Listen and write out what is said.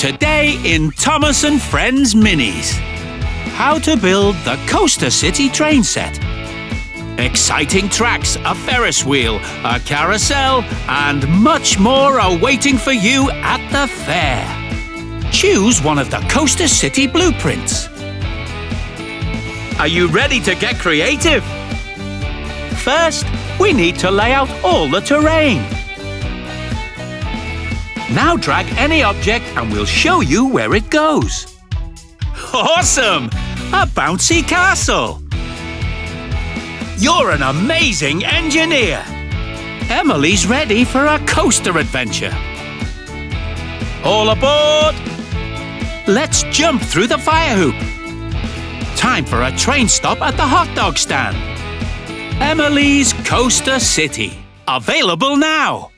Today in Thomas and Friends Minis. How to build the Coaster City train set. Exciting tracks, a Ferris wheel, a carousel, and much more are waiting for you at the fair. Choose one of the Coaster City blueprints. Are you ready to get creative? First, we need to lay out all the terrain. Now drag any object and we'll show you where it goes. Awesome! A bouncy castle! You're an amazing engineer! Emily's ready for a coaster adventure. All aboard! Let's jump through the fire hoop. Time for a train stop at the hot dog stand. Emily's Coaster City. Available now!